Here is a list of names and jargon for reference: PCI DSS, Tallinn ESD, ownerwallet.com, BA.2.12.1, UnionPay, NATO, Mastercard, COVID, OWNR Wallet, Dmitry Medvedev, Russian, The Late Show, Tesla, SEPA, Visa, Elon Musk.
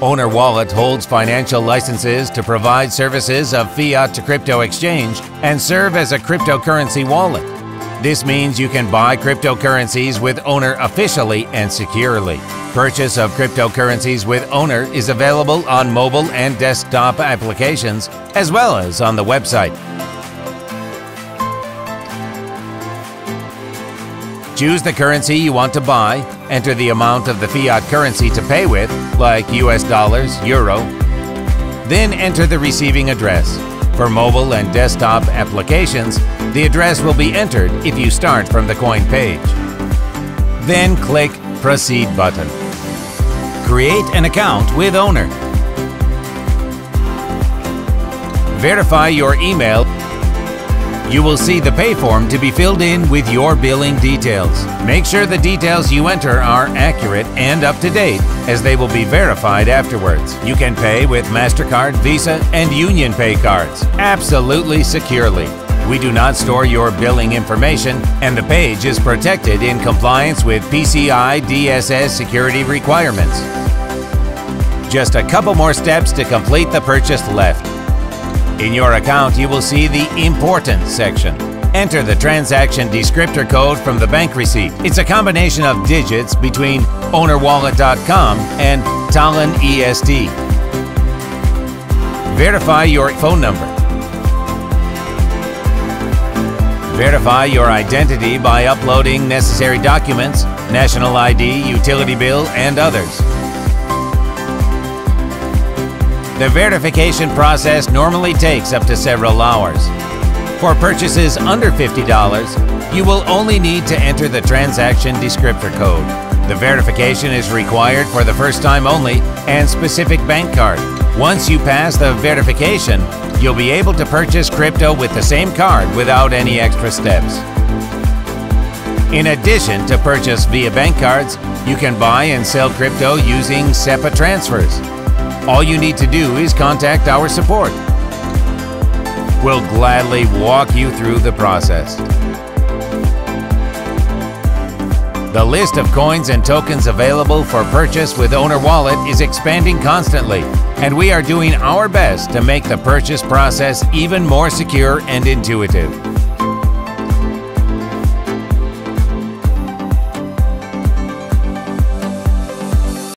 OWNR Wallet holds financial licenses to provide services of fiat to crypto exchange and serve as a cryptocurrency wallet. This means you can buy cryptocurrencies with OWNR officially and securely. Purchase of cryptocurrencies with OWNR is available on mobile and desktop applications, as well as on the website. Choose the currency you want to buy, enter the amount of the fiat currency to pay with, like US dollars, euro, then enter the receiving address. For mobile and desktop applications, the address will be entered if you start from the coin page. Then click Proceed button. Create an account with OWNR. Verify your email. You will see the pay form to be filled in with your billing details. Make sure the details you enter are accurate and up to date, as they will be verified afterwards. You can pay with Mastercard, Visa, and UnionPay cards, absolutely securely. We do not store your billing information, and the page is protected in compliance with PCI DSS security requirements. Just a couple more steps to complete the purchase left. In your account, you will see the Important section. Enter the transaction descriptor code from the bank receipt. It's a combination of digits between ownerwallet.com and Tallinn ESD. Verify your phone number. Verify your identity by uploading necessary documents, national ID, utility bill, and others. The verification process normally takes up to several hours. For purchases under $50, you will only need to enter the transaction descriptor code. The verification is required for the first time only and specific bank card. Once you pass the verification, you'll be able to purchase crypto with the same card without any extra steps. In addition to purchase via bank cards, you can buy and sell crypto using SEPA transfers. All you need to do is contact our support. We'll gladly walk you through the process. The list of coins and tokens available for purchase with OWNR Wallet is expanding constantly, and we are doing our best to make the purchase process even more secure and intuitive.